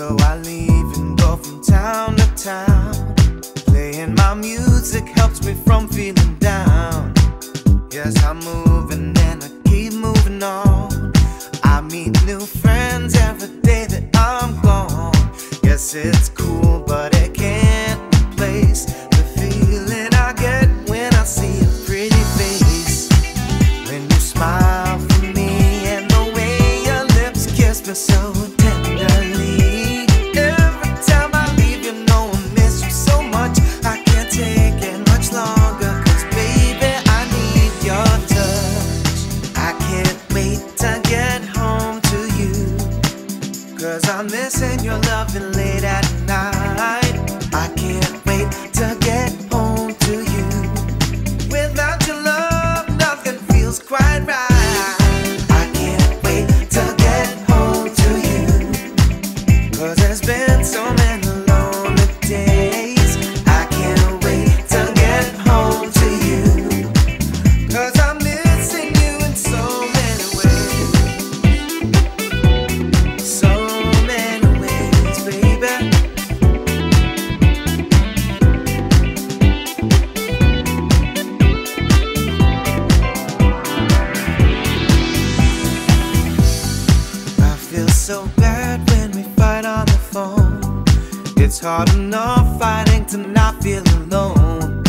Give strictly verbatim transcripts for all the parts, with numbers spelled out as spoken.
So I leave and go from town to town. Playing my music helps me from feeling down. Yes, I'm moving and I keep moving on. I meet new friends every day that I'm gone. Yes, it's cool, but it can't replace the feeling I get when I see a pretty face. When you smile for me and the way your lips kiss me so tenderly. I'm missing your loving late at night. I can't wait to get home to you. Without your love, nothing feels quite right. I can't wait to get home to you. 'Cause there's been so many lonely days. I can't wait to get home to you. 'Cause I'm missing you in so many ways. So so bad when we fight on the phone. It's hard enough fighting to not feel alone.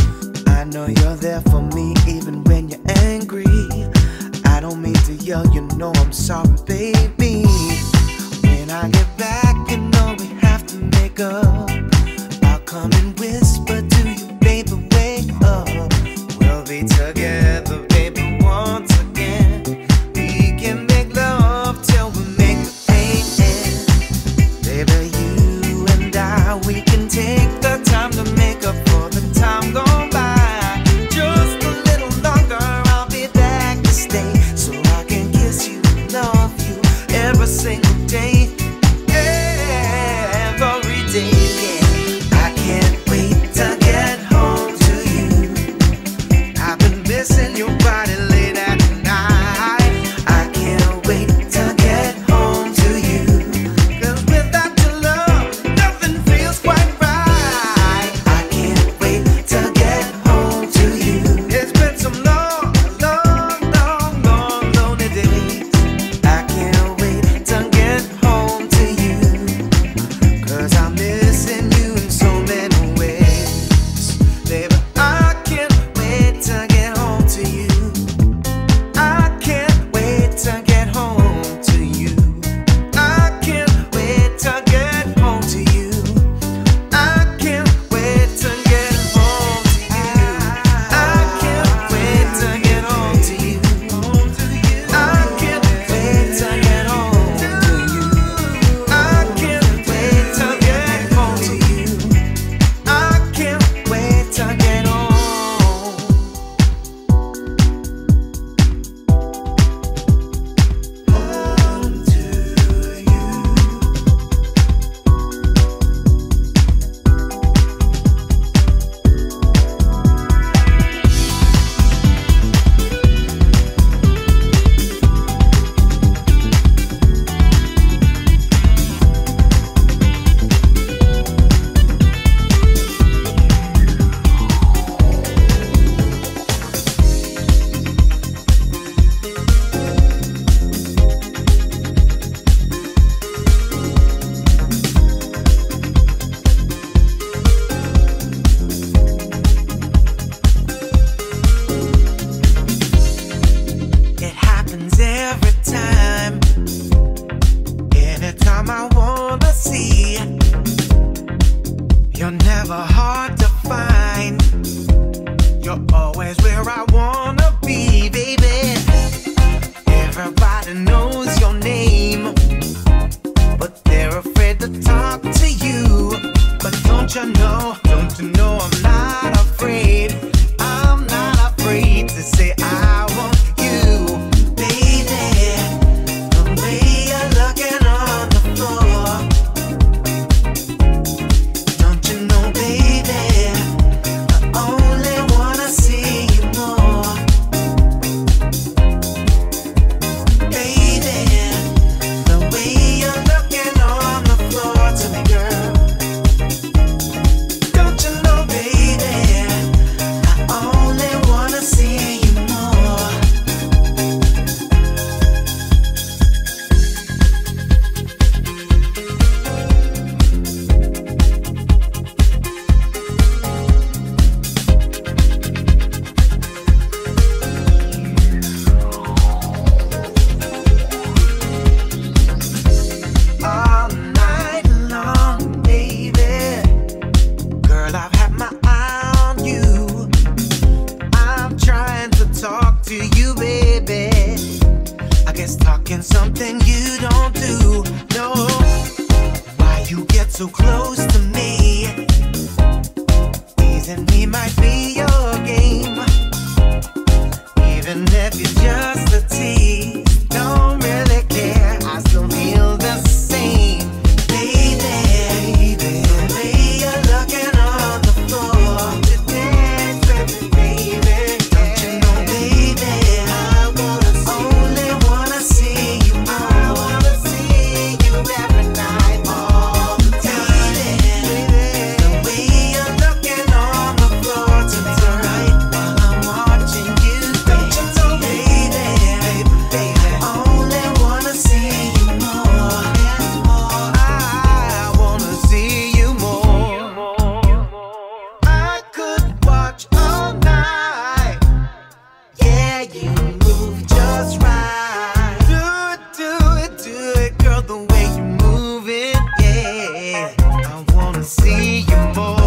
I know you're there for me even when you're angry. I don't mean to yell, you know I'm sorry, baby. When I get back, you know we have to make up. I'll come and whisper to you, baby, wake up. We'll be together, baby, once again. We can make love till we love you. so close to me, teasing me might be your game. Even if you're just a tease, don't really care, I still feel the same. Baby, baby, the way you're looking on the floor today, baby, baby, don't you know, baby, I wanna see, only wanna see you, I wanna see you every night, all the time. Baby, the way you're looking on the floor tonight, while I'm watching you, don't you know, baby, baby, only wanna see you more and more. I wanna see you more. I could watch all night. Yeah, you move just right. Do it, do it, do it, girl, the way you move it, yeah. I wanna see you more.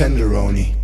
Tenderoni.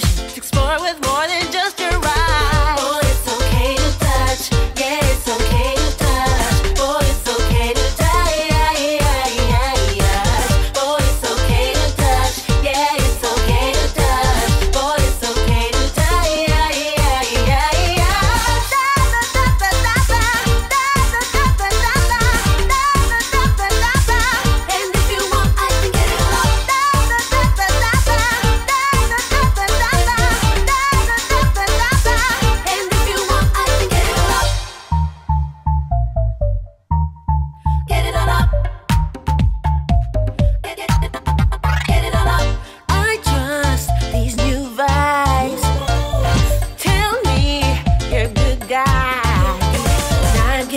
permission to explore with more than just your eyes. Oh, it's okay to touch. Yeah, it's okay to touch. Oh, it's okay to touch. Oh, it's okay to touch. Yeah, it's okay to touch. Oh, it's okay to touch. And if you want, I can get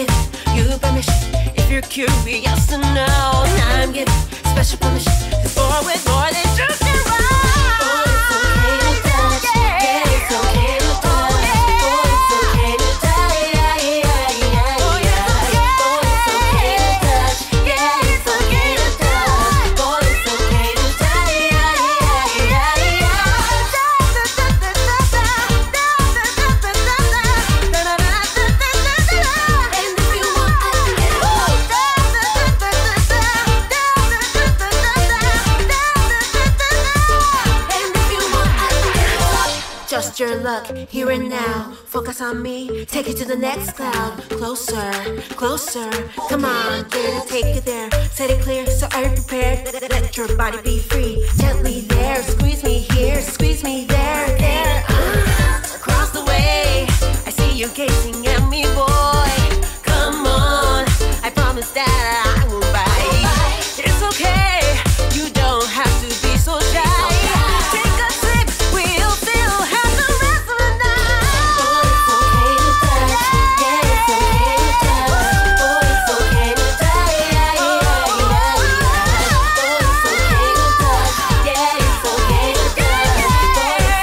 it all. If you're curious to know, now I'm giving special permission to explore with more than just your eyes. Oh, it's okay to touch. Yeah, yeah, it's okay to touch. Oh, it's okay to touch. Yeah, yeah, yeah, yeah. Oh, it's okay to touch. Yeah, it's okay to touch. Oh, it's okay to touch. Yeah, yeah, yeah. And if you want, I can get it all. And if you want, I can get it all. Just your look, here and now. Focus on me, take it to the next cloud. Closer, closer, come on, there, take it there. Set it clear, so are you prepared? Let your body be free, gently there. Squeeze me here, squeeze me there, there. Ah, across the way, I see you gazing at me, boy. Come on, I promise that I will bite. It's okay, you don't have to be so shy. Take a sip, we'll still have the rest of the night. Oh, it's okay to touch. Yeah, it's okay to touch. Oh, it's okay to touch. Yeah, yeah, yeah, yeah. Oh, it's okay to touch. Yeah, it's okay to touch. Oh, it's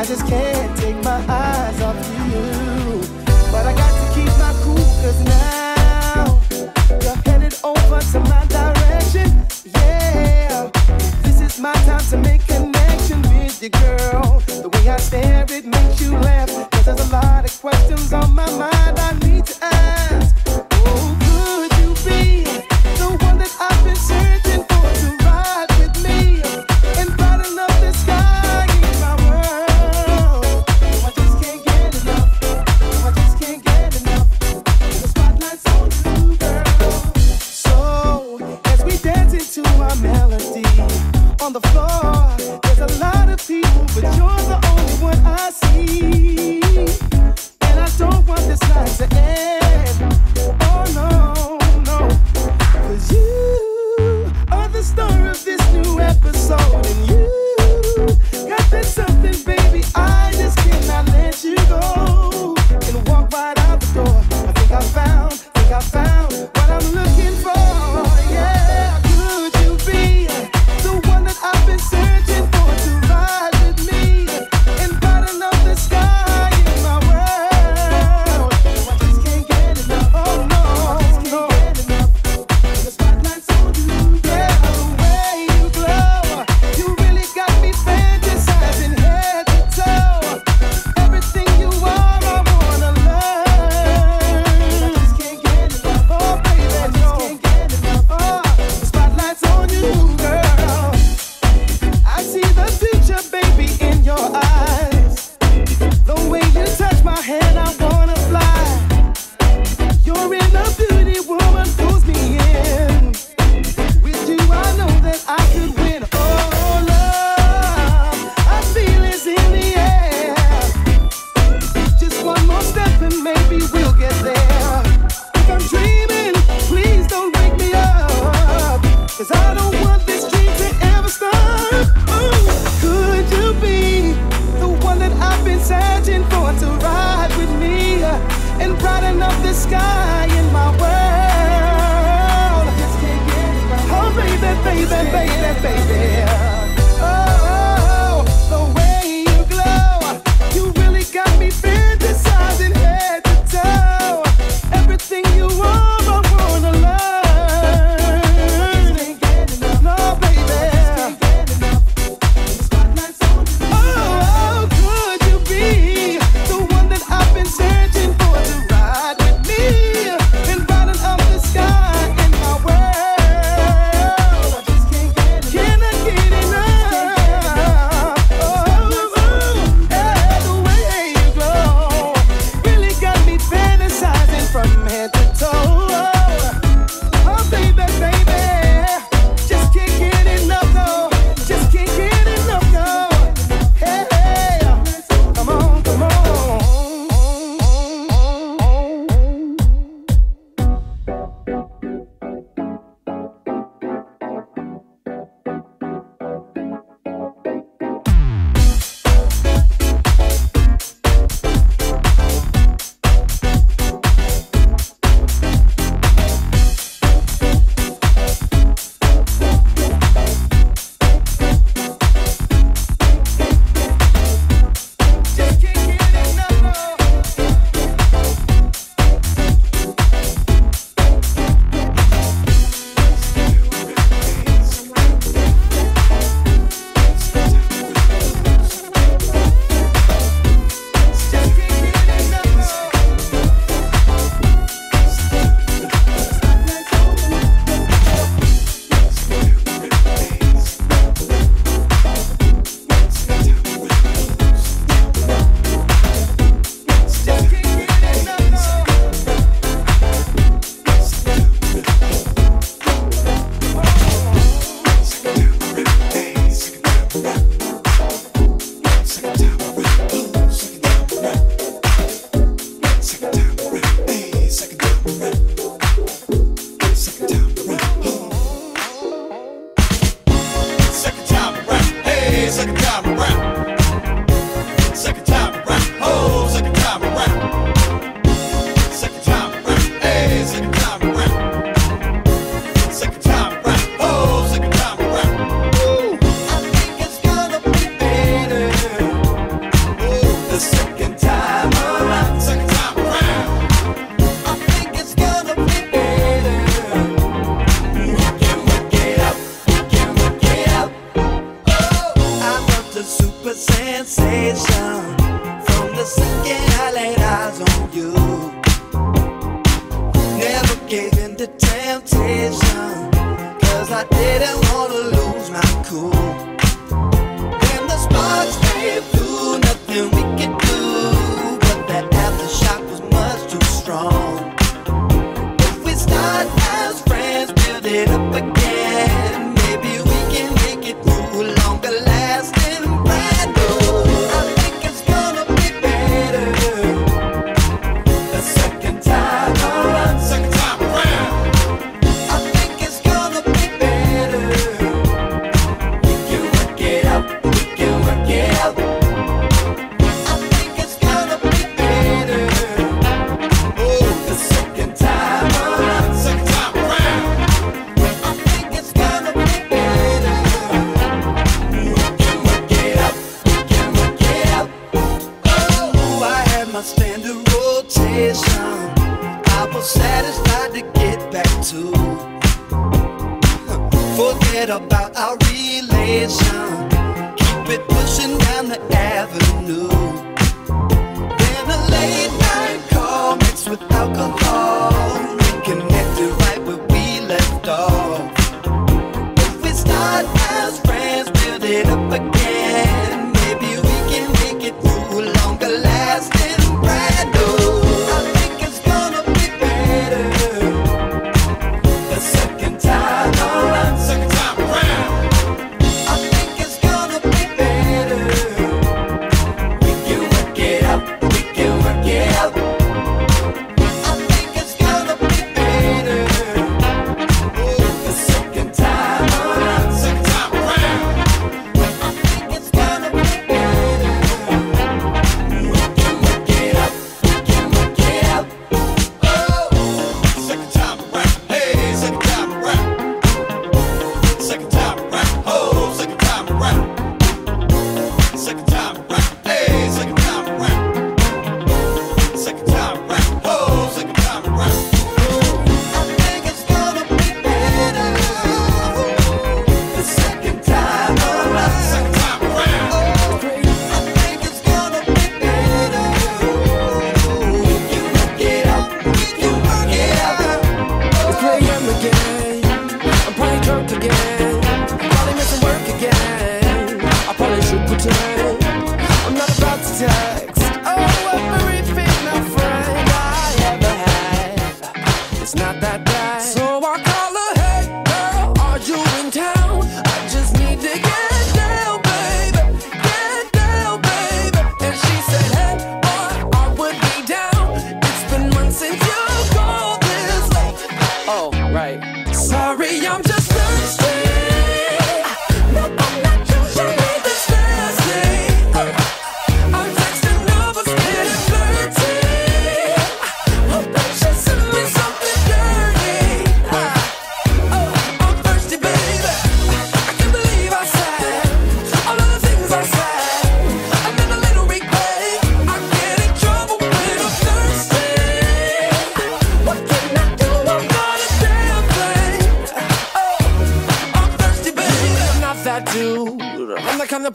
I just can't take my eyes off you. But I got to keep my cool, cause now you're headed over to my direction. Yeah, this is my time to make connection with you, girl. The way I stare, it makes you laugh, cause there's a lot of questions on my mind I need to ask. Oh, could you be the one that I've been searching for, to ride with me and brighten up the sky? On the floor, there's a lot of people, but you're the only one I see. And I don't want this night to end. Oh no, no. Cause you are the star of this new episode. And you got that something, baby, I just cannot let you go. And walk right out the door. I think I found, think I found what I'm looking for. Yeah. I've been searching for to ride with me and brighten up the sky in my world. I just can't get enough. Oh no, I just can't no. get enough. The spotlight's on you, yeah. The way you glow, you really got me fantasizing head to toe. Everything you are, I wanna learn. I just can't get enough. Oh baby, I just no. can't get enough. Oh, the spotlight's on you, girl. Can I get it? a super sensation from the second I laid eyes on you. Never gave in to temptation, 'cause I didn't want to lose my cool. When the sparks came through, nothing we could do, but that aftershock was much too strong. If we start as friends, build it up again, I was satisfied to get back to. Forget about our relation, keep it pushing down the avenue. Then a late night call mixed with alcohol, reconnected right where we left off. If we start as friends, build it up again, maybe we can make it through a longer lasting brand new.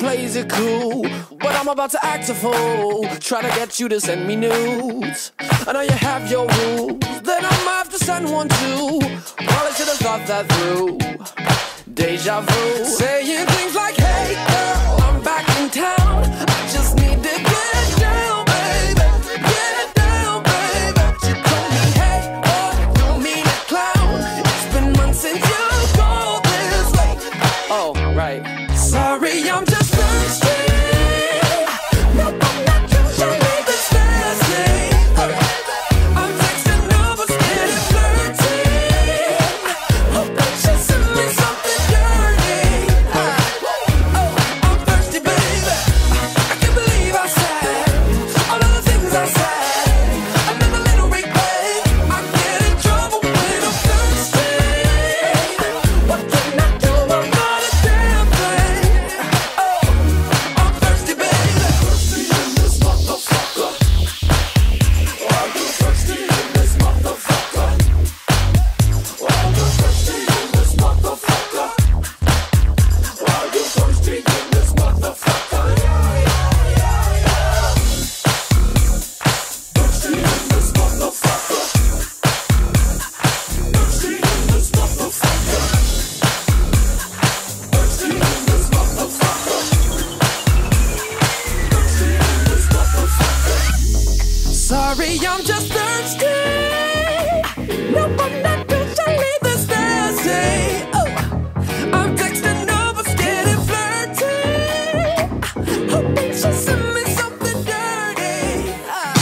Plays it cool, but I'm about to act a fool, try to get you to send me nudes. I know you have your rules, then I'm off to send one too. Well, I should have thought that through. Deja vu, saying things like, hey girl, I'm back in town, I just need to get down. sorry, I'm just thirsty. No, I'm not officially this thirsty. Oh, I'm texting over, getting flirty. Hoping she'll send me something dirty. With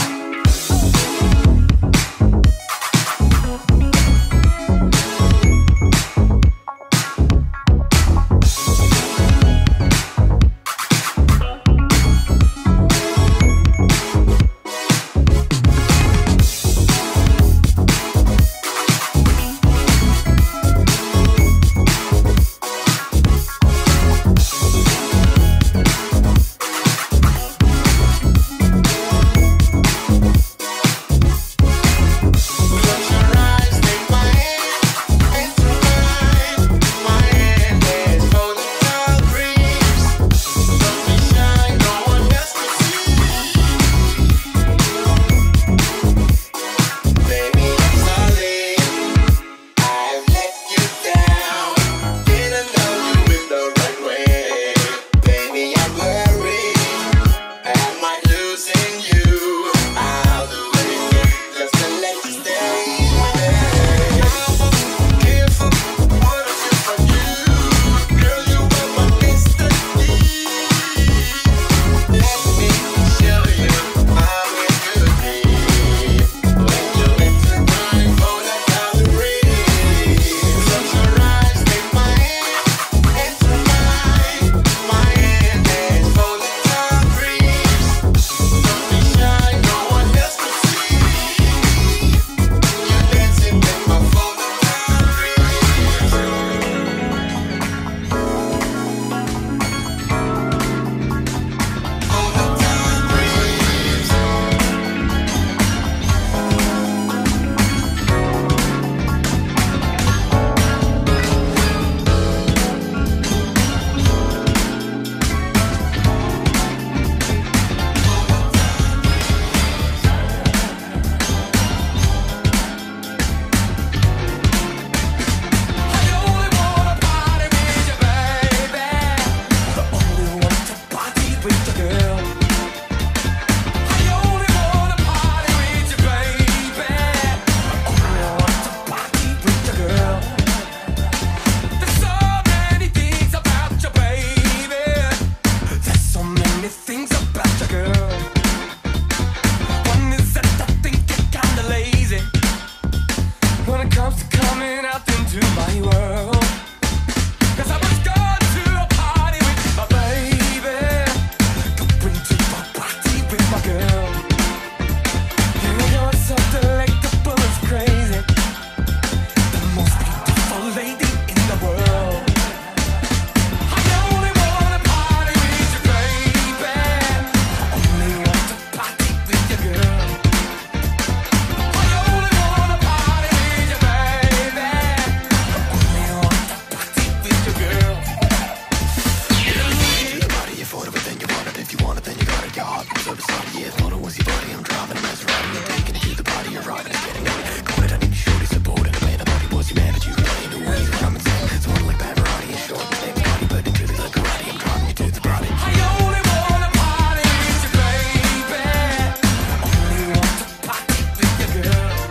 the girl, so why can't I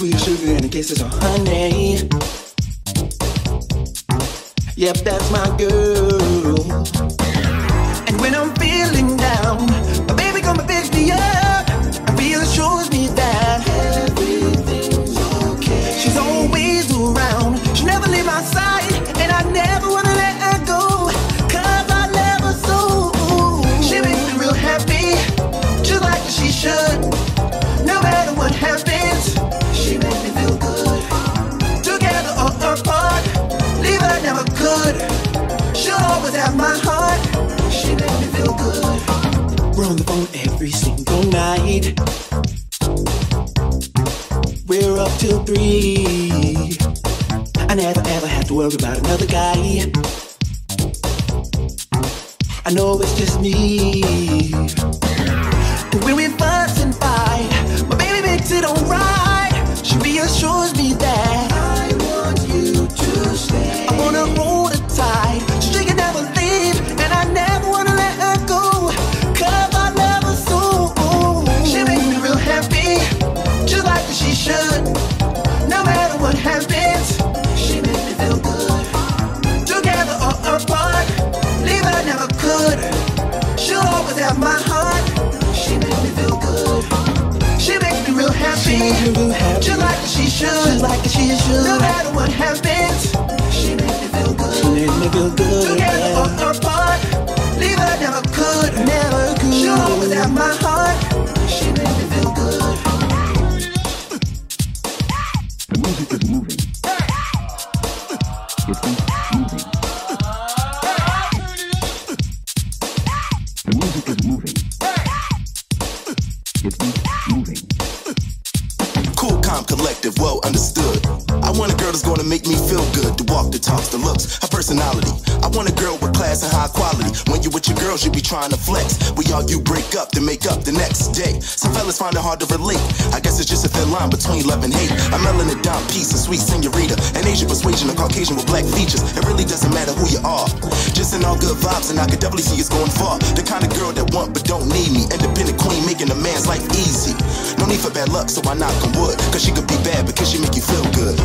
for your sugar and the kisses on honey. Yep, that's my girl. And when I'm feeling down, my baby come and pick me up and really shows me that everything's okay. She's always around, she never leaves my side, and I never wanna let her go, cause I love her so. She makes me real happy, just like she should. No matter what happens, she makes me feel good. Together or apart, leave her never could. She'll always have my heart, she makes me feel good. We're on the phone every single night, we're up till three. I never ever have to worry about another guy, I know it's just me. And when we fuss and fight, my baby makes it alright. She reassures me that I want you to stay. I wanna hold her tight, so she can never leave, and I never wanna let her go, cause I love her so. She makes me real happy, just like she should. No matter what happens, she makes me feel good. Together or apart, leave her I never could. She'll always have my heart. She makes me feel good. She makes me real happy. Real happy. Just like she should. Just like she should. No matter what happens, she makes me feel good. She makes me feel good. Together yeah. Or apart, leave her never could. Never could. She'll always have my heart. She makes me feel good. The music is moving. The beat is moving. The music is moving. Moving. Cool, calm, collective, well understood. I want a girl that's gonna make me feel good. The walk, the talks, the looks, her personality. I want a girl with class and high quality. When you with your girls, you be trying to flex. We argue, break up, then make up the next day. Some fellas find it hard to relate. I guess it's just a thin line between love and hate. I'm Melanie Dom, peace, a sweet senorita, an Asian persuasion, a Caucasian with black features. It really doesn't matter who you are, just in all good vibes, and I could definitely see it's going far. The kind of girl that want but don't need me. Independent queen, making a man's life easy. No need for bad luck, so I knock on wood, cause she could be bad, because she make you feel good.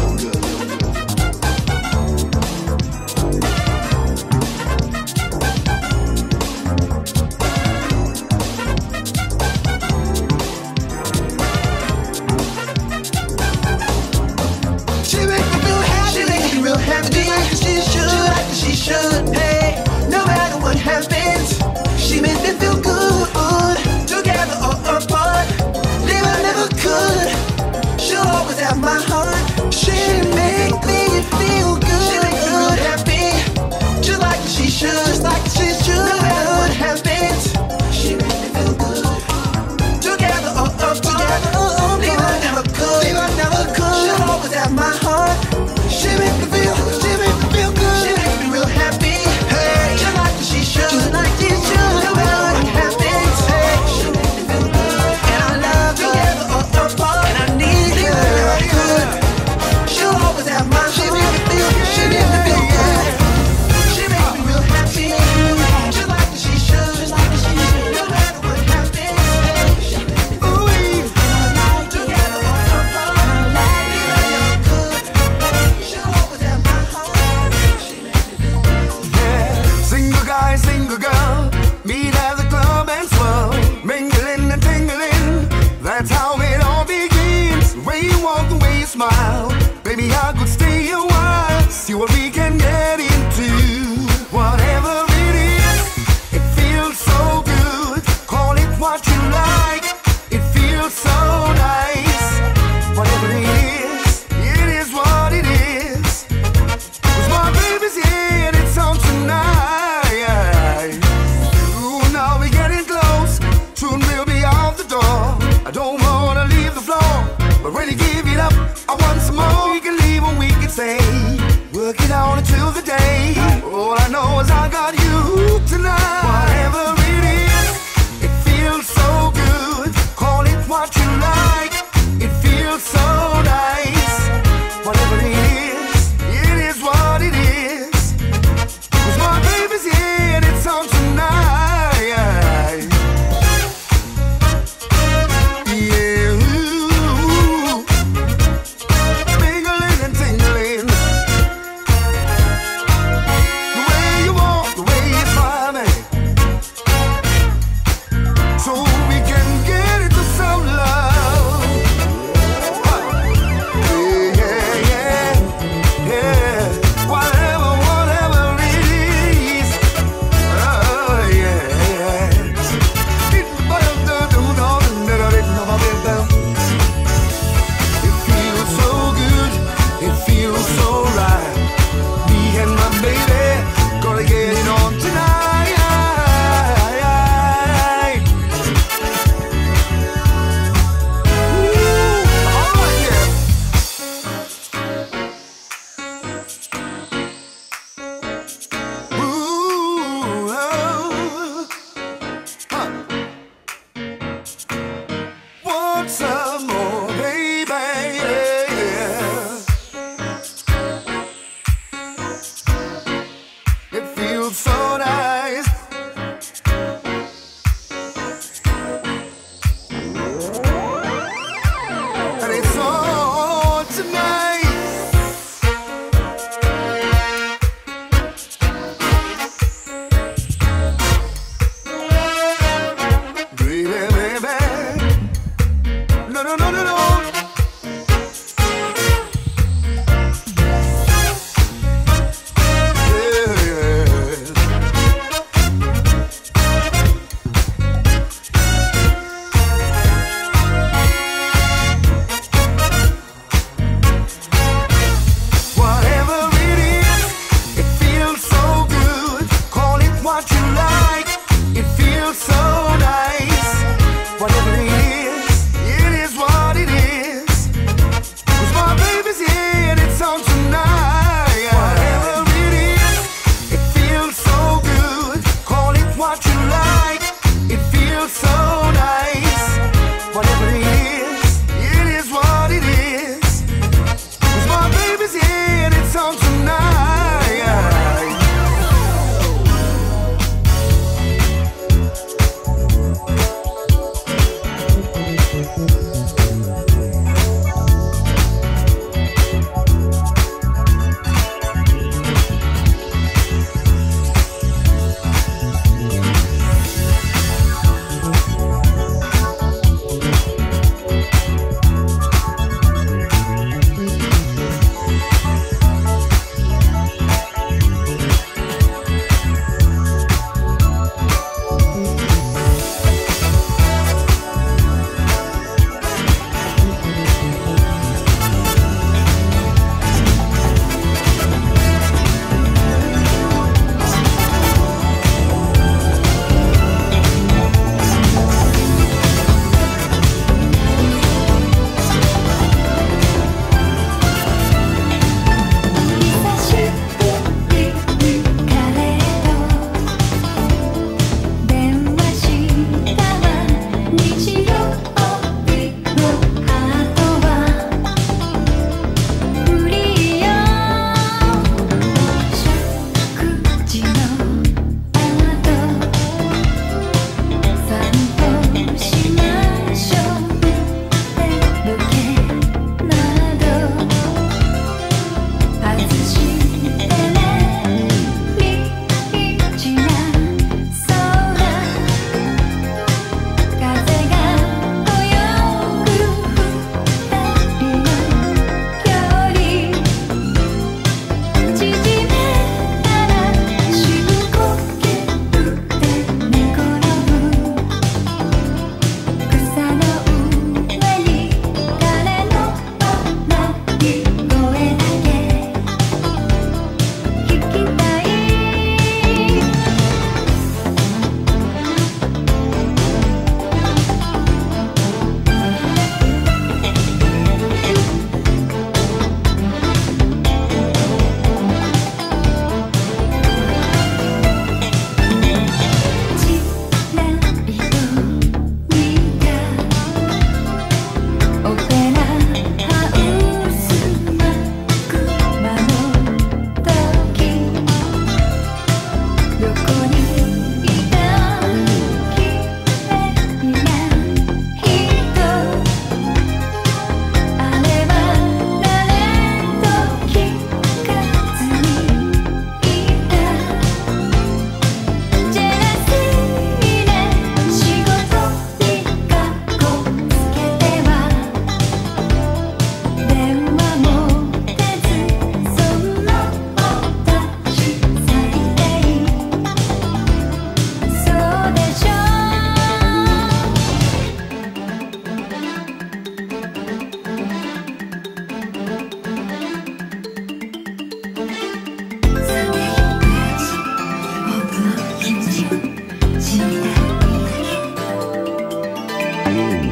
no, no, no, no.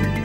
Ooh.